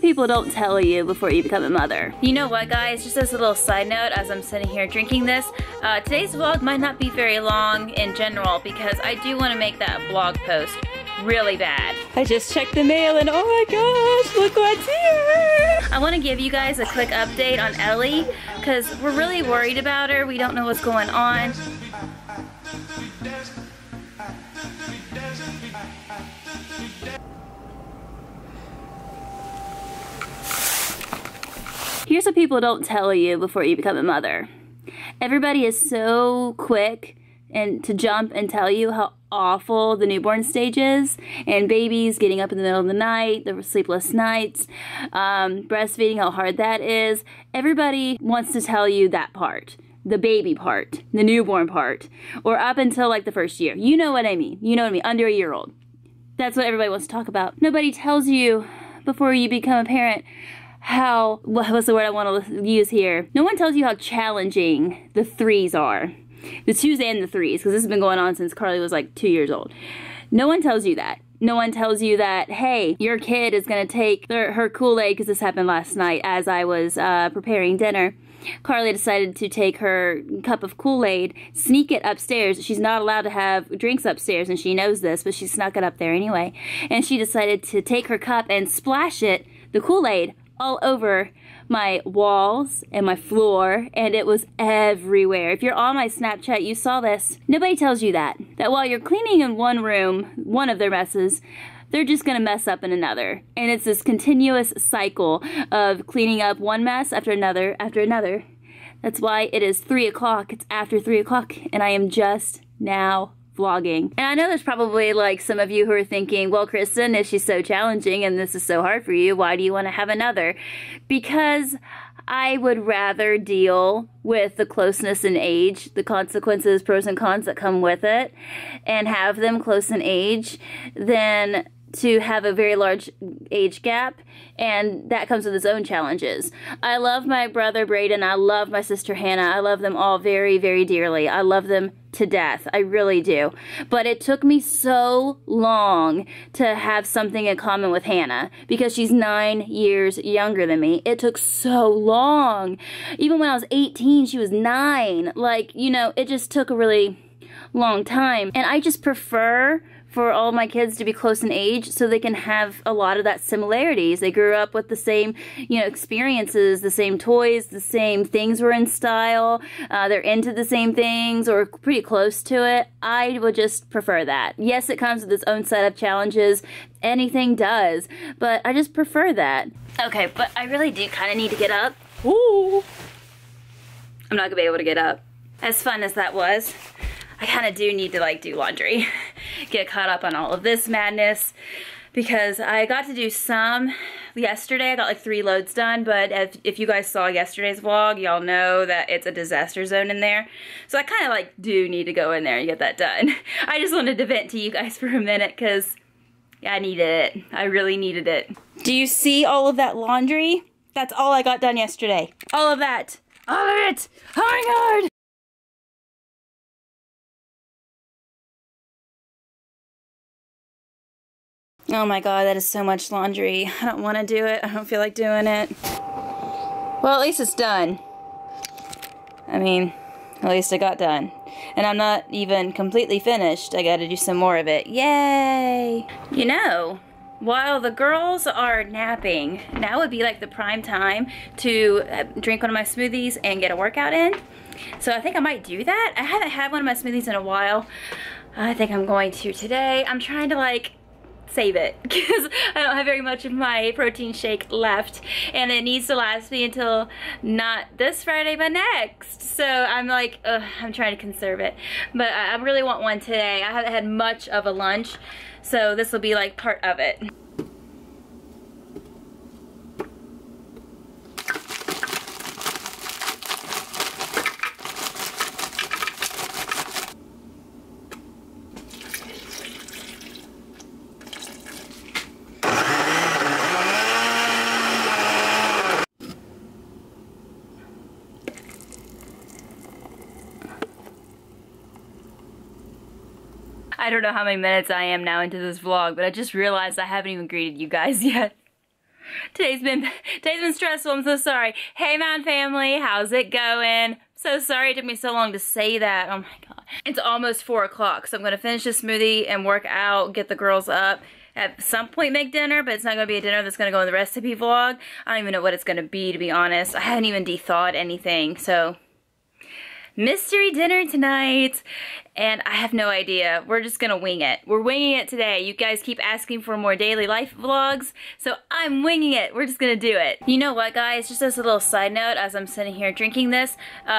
what people don't tell you before you become a mother. You know what, guys? Just as a little side note, as I'm sitting here drinking this, today's vlog might not be very long in general because I do want to make that blog post really bad. I just checked the mail and oh my gosh, look what's here! I want to give you guys a quick update on Ellie because we're really worried about her. We don't know what's going on. Here's what people don't tell you before you become a mother. Everybody is so quick and to jump and tell you how awful the newborn stage is, and babies getting up in the middle of the night, the sleepless nights, breastfeeding, how hard that is. Everybody wants to tell you that part. The baby part, the newborn part, or up until like the first year. You know what I mean. You know what I mean. Under a year old. That's what everybody wants to talk about. Nobody tells you before you become a parent how, what's the word I want to use here? No one tells you how challenging the threes are. The twos and the threes, because this has been going on since Carly was like 2 years old. No one tells you that. No one tells you that, hey, your kid is going to take her Kool-Aid, because this happened last night as I was preparing dinner. Carly decided to take her cup of Kool-Aid, sneak it upstairs. She's not allowed to have drinks upstairs, and she knows this, but she snuck it up there anyway. And she decided to take her cup and splash it, the Kool-Aid, all over my walls and my floor, and it was everywhere. If you're on my Snapchat, you saw this. Nobody tells you that. That while you're cleaning in one room, one of their messes, they're just gonna mess up in another. And it's this continuous cycle of cleaning up one mess after another after another. That's why it is 3 o'clock. It's after 3 o'clock, and I am just now vlogging. And I know there's probably like some of you who are thinking, well, Kristen, if she's so challenging and this is so hard for you, why do you want to have another? Because I would rather deal with the closeness in age, the consequences, pros and cons that come with it, and have them close in age than to have a very large age gap, and that comes with its own challenges. I love my brother Braden, I love my sister Hannah, I love them all very, very dearly. I love them to death, I really do. But it took me so long to have something in common with Hannah, because she's 9 years younger than me. It took so long. Even when I was 18, she was 9. Like, you know, it just took a really long time. And I just prefer for all my kids to be close in age so they can have a lot of that similarities. They grew up with the same, you know, experiences, the same toys, the same things were in style, they're into the same things or pretty close to it. I would just prefer that. Yes, it comes with its own set of challenges. Anything does, but I just prefer that. Okay, but I really do kind of need to get up. Ooh. I'm not gonna be able to get up. As fun as that was, I kind of do need to like do laundry, get caught up on all of this madness, because I got to do some yesterday. I got like 3 loads done, but if you guys saw yesterday's vlog, y'all know that it's a disaster zone in there. So I kind of like do need to go in there and get that done. I just wanted to vent to you guys for a minute because I needed it. I really needed it. Do you see all of that laundry? That's all I got done yesterday. All of that. All of it. Oh my God. Oh my God, that is so much laundry. I don't want to do it. I don't feel like doing it. Well, at least it's done. I mean, at least I got done. And I'm not even completely finished. I gotta do some more of it. Yay! You know, while the girls are napping, now would be like the prime time to drink one of my smoothies and get a workout in. So I think I might do that. I haven't had one of my smoothies in a while. I think I'm going to today. I'm trying to like save it because I don't have very much of my protein shake left, and it needs to last me until not this Friday but next. So I'm like, ugh, I'm trying to conserve it, but I really want one today. I haven't had much of a lunch, so this will be like part of it. I don't know how many minutes I am now into this vlog, but I just realized I haven't even greeted you guys yet. Today's been stressful. I'm so sorry. Hey, Mountain Family, how's it going? So sorry it took me so long to say that. Oh my God. It's almost 4 o'clock, so I'm gonna finish this smoothie and work out, get the girls up. At some point make dinner, but it's not gonna be a dinner that's gonna go in the recipe vlog. I don't even know what it's gonna be, to be honest. I haven't even de-thawed anything, so mystery dinner tonight, and I have no idea. We're just gonna wing it. We're winging it today. You guys keep asking for more daily life vlogs, so I'm winging it. We're just gonna do it. You know what, guys? Just as a little side note, as I'm sitting here drinking this,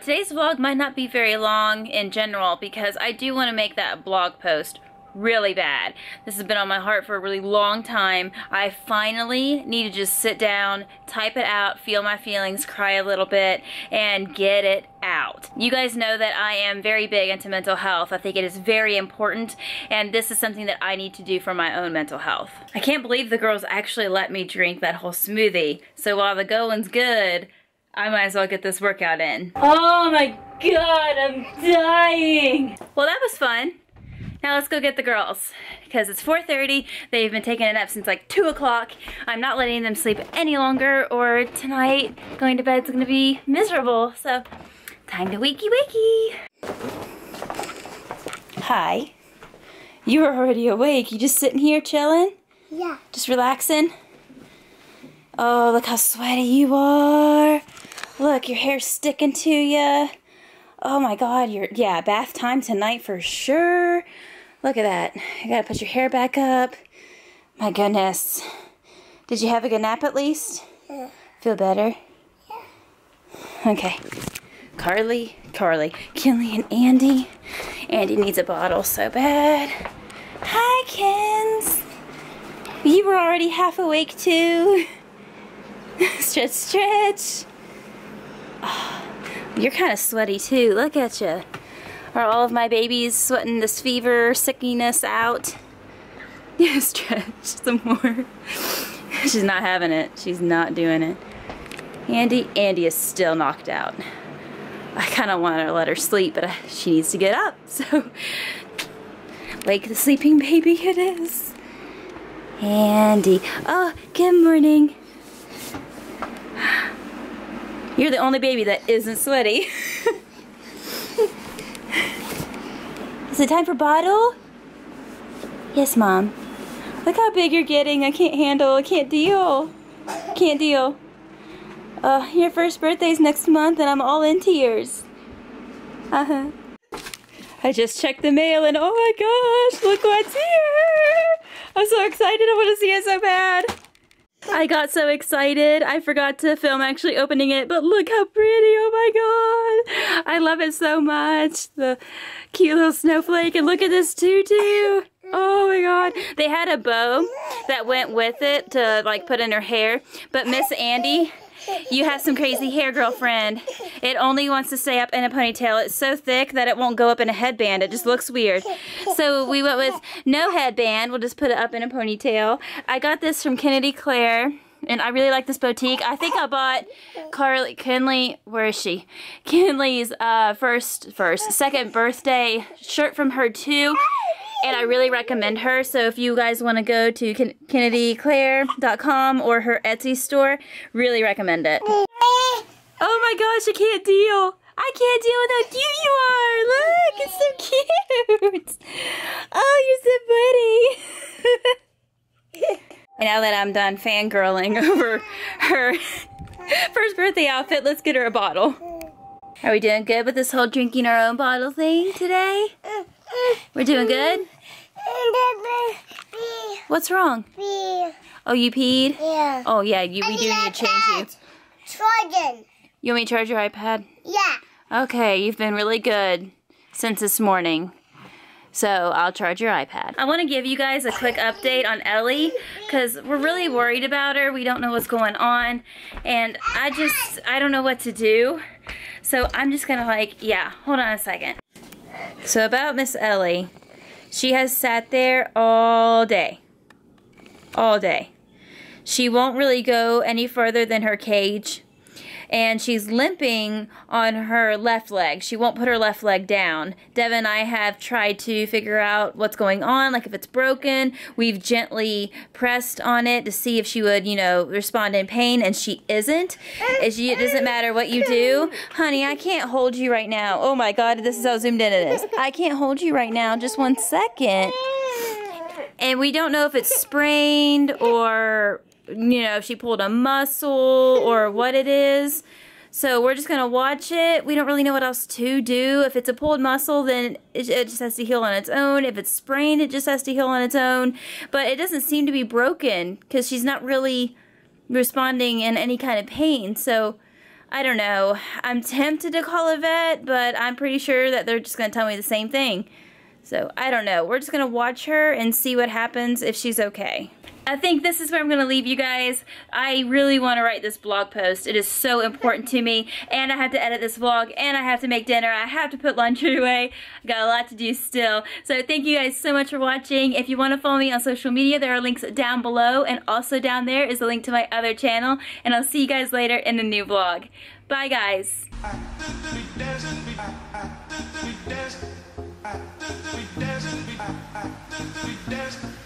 today's vlog might not be very long in general because I do want to make that blog post really bad. This has been on my heart for a really long time. I finally need to just sit down, type it out, feel my feelings, cry a little bit, and get it out. You guys know that I am very big into mental health. I think it is very important, and this is something that I need to do for my own mental health. I can't believe the girls actually let me drink that whole smoothie, so while the going's good, I might as well get this workout in. Oh my God, I'm dying! Well, that was fun. Now let's go get the girls, because it's 4:30, they've been taking a nap since like 2 o'clock. I'm not letting them sleep any longer, or tonight going to bed's gonna be miserable, so time to wakey. Hi. You were already awake, you just sitting here chilling? Yeah. Just relaxing? Oh, look how sweaty you are. Look, your hair's sticking to you. Oh my God, yeah, bath time tonight for sure. Look at that. You gotta put your hair back up. My goodness. Did you have a good nap at least? Yeah. Feel better? Yeah. Okay. Carly, Kinley and Andy. Andy needs a bottle so bad. Hi, Kins. You were already half awake too. Stretch. Oh. You're kind of sweaty too, look at you. Are all of my babies sweating this fever, sickness out? Yeah, stretch some more. She's not having it, she's not doing it. Andy is still knocked out. I kind of want to let her sleep, but she needs to get up, so. Wake the sleeping baby it is. Andy, oh, good morning. You're the only baby that isn't sweaty. Is it time for bottle? Yes, Mom. Look how big you're getting. I can't handle. I can't deal. Can't deal. Your first birthday's next month and I'm all in tears. Uh-huh. I just checked the mail and oh my gosh, look what's here. I'm so excited. I want to see it so bad. I got so excited, I forgot to film actually opening it, but look how pretty, oh my God. I love it so much, the cute little snowflake, and look at this tutu. Oh my God. They had a bow that went with it to like put in her hair, but Miss Andy, you have some crazy hair, girlfriend. It only wants to stay up in a ponytail. It's so thick that it won't go up in a headband. It just looks weird. So we went with no headband. We'll just put it up in a ponytail. I got this from Kennedy Claire, and I really like this boutique. I think I bought Kinley, where is she? Kinley's second birthday shirt from her too. And I really recommend her, so if you guys want to go to KennedyClaire.com or her Etsy store, really recommend it. Oh my gosh, I can't deal. I can't deal with how cute you are. Look, it's so cute. Oh, you're so pretty. And now that I'm done fangirling over her first birthday outfit, let's get her a bottle. Are we doing good with this whole drinking our own bottle thing today? We're doing good? What's wrong? Oh, you peed? Yeah. Oh, yeah, we do need to change you. Charging. You want me to charge your iPad? Yeah. Okay, you've been really good since this morning. So, I'll charge your iPad. I want to give you guys a quick update on Ellie, because we're really worried about her. We don't know what's going on, and I don't know what to do. So, I'm just going to hold on a second. So about Miss Ellie, she has sat there all day. All day. She won't really go any further than her cage. and she's limping on her left leg. She won't put her left leg down. Devin and I have tried to figure out what's going on, like if it's broken. We've gently pressed on it to see if she would, you know, respond in pain, and she isn't. It doesn't matter what you do. Honey, I can't hold you right now. Oh my God, this is how zoomed in it is. I can't hold you right now. Just one second. And we don't know if it's sprained or, you know, if she pulled a muscle or what it is. So we're just going to watch it. We don't really know what else to do. If it's a pulled muscle, then it just has to heal on its own. If it's sprained, it just has to heal on its own. But it doesn't seem to be broken because she's not really responding in any kind of pain. So I don't know. I'm tempted to call a vet, but I'm pretty sure that they're just going to tell me the same thing. So I don't know. We're just going to watch her and see what happens, if she's okay. I think this is where I'm going to leave you guys. I really want to write this blog post. It is so important to me, and I have to edit this vlog, and I have to make dinner. I have to put laundry away. I've got a lot to do still. So thank you guys so much for watching. If you want to follow me on social media, there are links down below, and also down there is the link to my other channel, and I'll see you guys later in the new vlog. Bye, guys. We dancing.